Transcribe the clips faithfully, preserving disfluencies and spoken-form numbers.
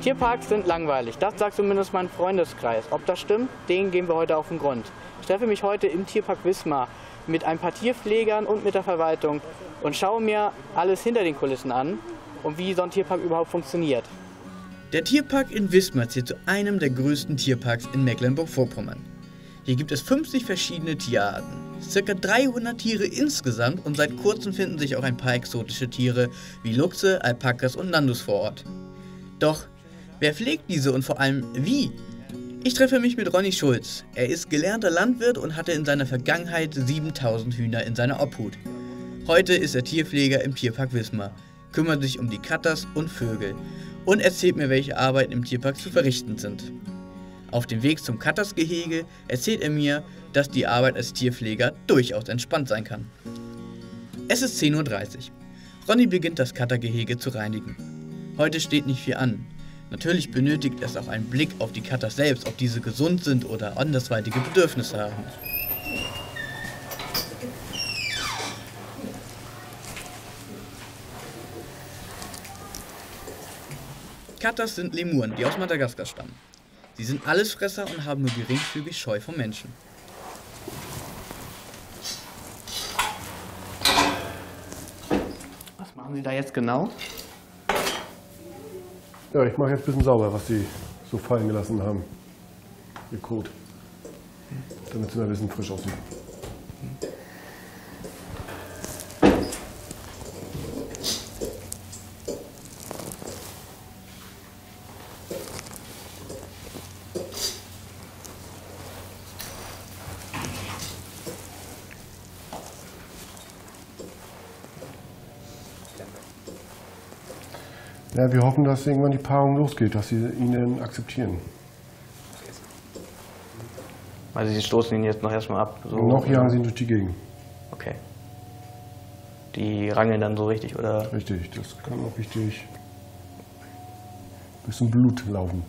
Tierparks sind langweilig, das sagt zumindest mein Freundeskreis. Ob das stimmt, den gehen wir heute auf den Grund. Ich treffe mich heute im Tierpark Wismar mit ein paar Tierpflegern und mit der Verwaltung und schaue mir alles hinter den Kulissen an und wie so ein Tierpark überhaupt funktioniert. Der Tierpark in Wismar zählt zu einem der größten Tierparks in Mecklenburg-Vorpommern. Hier gibt es fünfzig verschiedene Tierarten, circa dreihundert Tiere insgesamt und seit kurzem finden sich auch ein paar exotische Tiere wie Luchse, Alpakas und Nandus vor Ort. Doch wer pflegt diese und vor allem wie? Ich treffe mich mit Ronny Schulz. Er ist gelernter Landwirt und hatte in seiner Vergangenheit siebentausend Hühner in seiner Obhut. Heute ist er Tierpfleger im Tierpark Wismar, kümmert sich um die Katters und Vögel und erzählt mir, welche Arbeiten im Tierpark zu verrichten sind. Auf dem Weg zum Kattersgehege erzählt er mir, dass die Arbeit als Tierpfleger durchaus entspannt sein kann. Es ist zehn Uhr dreißig. Ronny beginnt, das Kattergehege zu reinigen. Heute steht nicht viel an. Natürlich benötigt es auch einen Blick auf die Katters selbst, ob diese gesund sind oder andersweitige Bedürfnisse haben. Katters sind Lemuren, die aus Madagaskar stammen. Sie sind Allesfresser und haben nur geringfügig Scheu vor Menschen. Was machen Sie da jetzt genau? Ja, ich mache jetzt ein bisschen sauber, was sie so fallen gelassen haben. Ihr Kot. Damit sie ein bisschen frisch aussehen. Ja, wir hoffen, dass irgendwann die Paarung losgeht, dass sie ihn dann akzeptieren. Also Sie stoßen ihn jetzt noch erstmal ab? So noch jagen sie ihn durch die Gegend. Okay. Die rangeln dann so richtig, oder? Richtig, das kann auch richtig ein bisschen Blut laufen.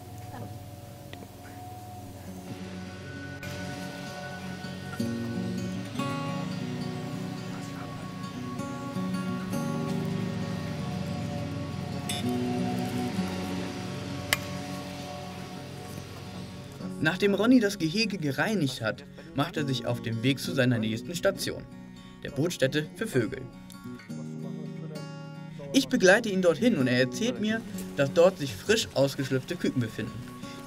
Nachdem Ronny das Gehege gereinigt hat, macht er sich auf den Weg zu seiner nächsten Station, der Brutstätte für Vögel. Ich begleite ihn dorthin und er erzählt mir, dass dort sich frisch ausgeschlüpfte Küken befinden,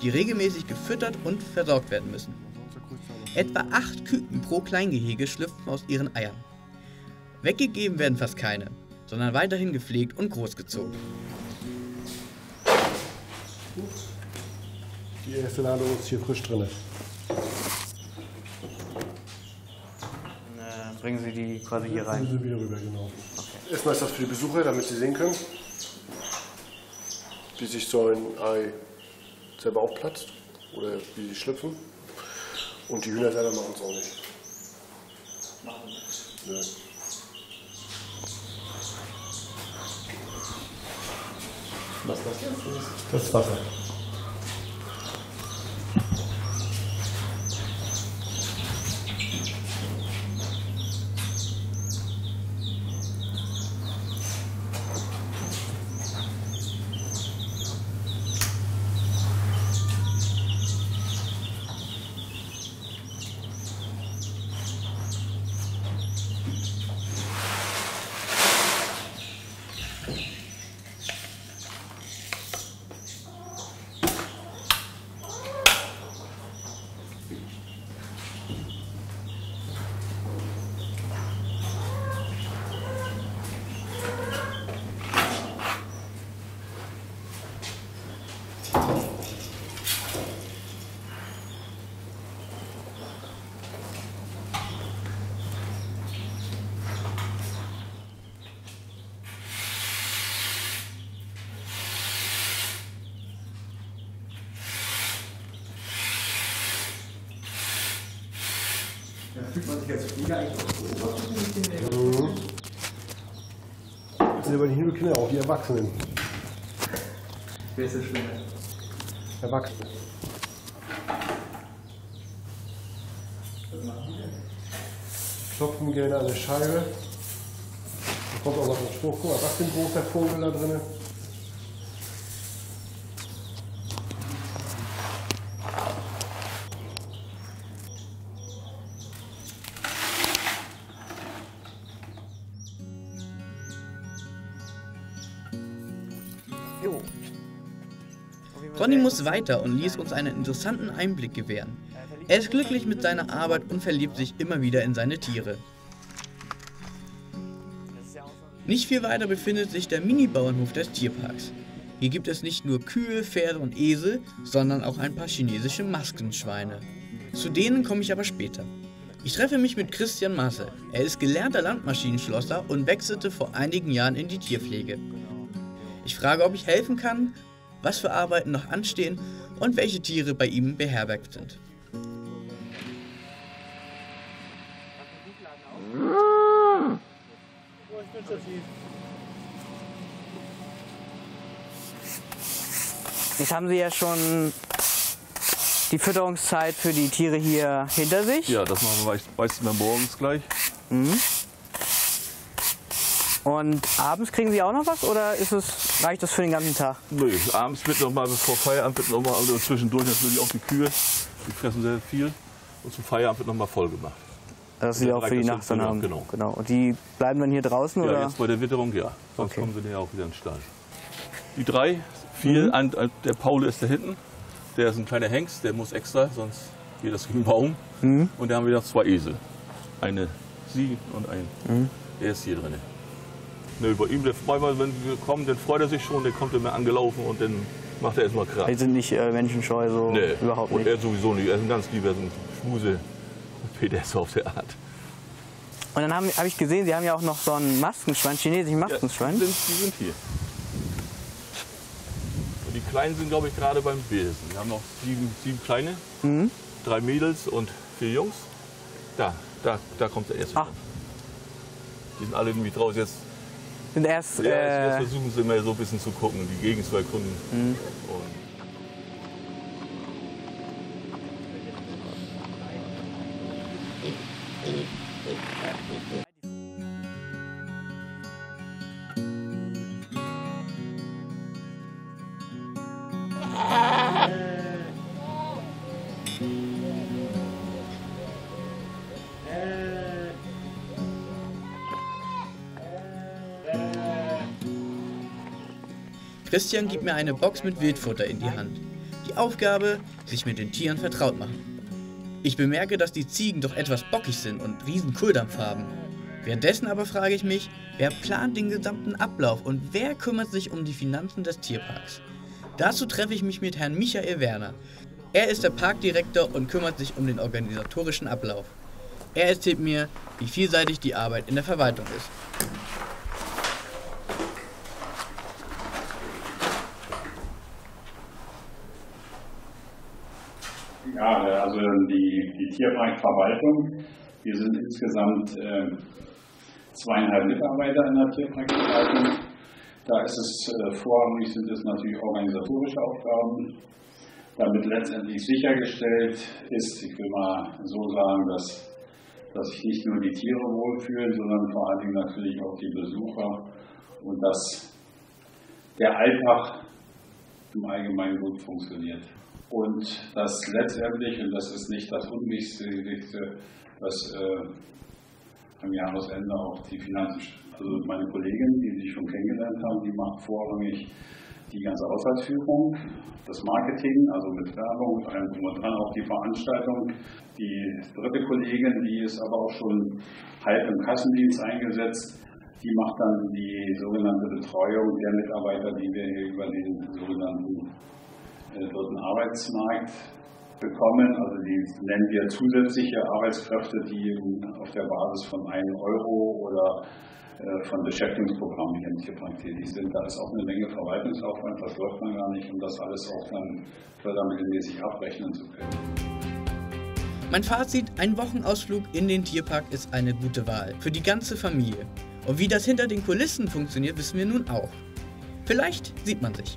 die regelmäßig gefüttert und versorgt werden müssen. Etwa acht Küken pro Kleingehege schlüpfen aus ihren Eiern. Weggegeben werden fast keine, sondern weiterhin gepflegt und großgezogen. Die erste Ladung ist hier frisch drin. Dann bringen Sie die quasi hier rein? Bringen Sie wieder rüber, genau. Okay. Erstmal ist das für die Besucher, damit sie sehen können, wie sich so ein Ei selber aufplatzt oder wie sie schlüpfen. Und die Hühner selber machen es auch nicht. Machen wir nicht. Nein. Was ist das jetzt? Das ist Wasser. Fühlt man sich als Flieger eigentlich auch so. Das sind aber nicht nur Kinder, auch die Erwachsenen. Wer ist das Schlimme? Erwachsene. Was machen die denn? Klopfen gerne an eine Scheibe. Da kommt auch noch ein Spruch. Guck mal, was für ein großer Vogel da drin. Ronny muss weiter und ließ uns einen interessanten Einblick gewähren. Er ist glücklich mit seiner Arbeit und verliebt sich immer wieder in seine Tiere. Nicht viel weiter befindet sich der Mini-Bauernhof des Tierparks. Hier gibt es nicht nur Kühe, Pferde und Esel, sondern auch ein paar chinesische Maskenschweine. Zu denen komme ich aber später. Ich treffe mich mit Christian Masse. Er ist gelernter Landmaschinenschlosser und wechselte vor einigen Jahren in die Tierpflege. Ich frage, ob ich helfen kann, was für Arbeiten noch anstehen und welche Tiere bei ihm beherbergt sind. Jetzt haben Sie ja schon die Fütterungszeit für die Tiere hier hinter sich. Ja, das machen wir meistens dann morgens gleich. Mhm. Und abends kriegen Sie auch noch was oder ist es, reicht das für den ganzen Tag? Nö, abends wird noch mal, bevor Feierabend wird noch mal, also zwischendurch natürlich auch die Kühe, die fressen sehr viel und zum Feierabend wird noch mal voll gemacht. Dass sie auch für die Nacht dann haben. Genau. Genau. Und die bleiben dann hier draußen? Ja, oder? Jetzt bei der Witterung, ja. Sonst okay. Kommen sie hier auch wieder in den Stall. Die drei, vier, mhm. an, der Paul ist da hinten, der ist ein kleiner Hengst, der muss extra, sonst geht das gegen den Baum. Mhm. Und da haben wir noch zwei Esel. Eine sie und ein. Mhm. Er ist hier drin. Ne, bei ihm, der manchmal, wenn wir kommen, dann freut er sich schon, der kommt immer angelaufen und dann macht er erstmal Kram. Die sind nicht äh, menschenscheu, so nee. Überhaupt nicht. Und er sowieso nicht, er ist ein ganz lieber, so ein Schmusel. Peter ist auf der Art. Und dann habe hab ich gesehen, Sie haben ja auch noch so einen Maskenschwein, chinesischen Maskenschwein. Ja, die, sind, die sind hier. Und die Kleinen sind, glaube ich, gerade beim Besen. Wir haben noch sieben, sieben Kleine, mhm. drei Mädels und vier Jungs. Da, da, da kommt der erste. Ach. Die sind alle irgendwie draußen. Jetzt, sind erst, ja, äh, jetzt versuchen sie immer so ein bisschen zu gucken, die Gegend zu erkunden. Mhm. Und Christian gibt mir eine Box mit Wildfutter in die Hand. Die Aufgabe, sich mit den Tieren vertraut machen. Ich bemerke, dass die Ziegen doch etwas bockig sind und riesen Kohldampf haben. Währenddessen aber frage ich mich, wer plant den gesamten Ablauf und wer kümmert sich um die Finanzen des Tierparks? Dazu treffe ich mich mit Herrn Michael Werner. Er ist der Parkdirektor und kümmert sich um den organisatorischen Ablauf. Er erzählt mir, wie vielseitig die Arbeit in der Verwaltung ist. Ja, also die, die Tierparkverwaltung, wir sind insgesamt äh, zweieinhalb Mitarbeiter in der Tierparkverwaltung. Da ist es äh, vorrangig, sind es natürlich organisatorische Aufgaben, damit letztendlich sichergestellt ist, ich will mal so sagen, dass, dass sich nicht nur die Tiere wohlfühlen, sondern vor allen Dingen natürlich auch die Besucher und dass der Alltag im Allgemeinen gut funktioniert. Und dass letztendlich, und das ist nicht das Unwichtigste, dass äh, am Jahresende auch die Finanzen, also meine Kollegin, die Sie schon kennengelernt haben, die macht vorrangig die ganze Haushaltsführung, das Marketing, also mit Werbung, allem drum und dran, auch die Veranstaltung. Die dritte Kollegin, die ist aber auch schon halb im Kassendienst eingesetzt, die macht dann die sogenannte Betreuung der Mitarbeiter, die wir hier über den sogenannten dritten Arbeitsmarkt bekommen, also die nennen wir zusätzliche Arbeitskräfte, die auf der Basis von einem Euro oder äh, von Beschäftigungsprogrammen hier im Tierpark tätig sind. Da ist auch eine Menge Verwaltungsaufwand, das läuft man gar nicht, um das alles auch dann fördermittelmäßig abrechnen zu können. Mein Fazit, ein Wochenausflug in den Tierpark ist eine gute Wahl, für die ganze Familie. Und wie das hinter den Kulissen funktioniert, wissen wir nun auch. Vielleicht sieht man sich.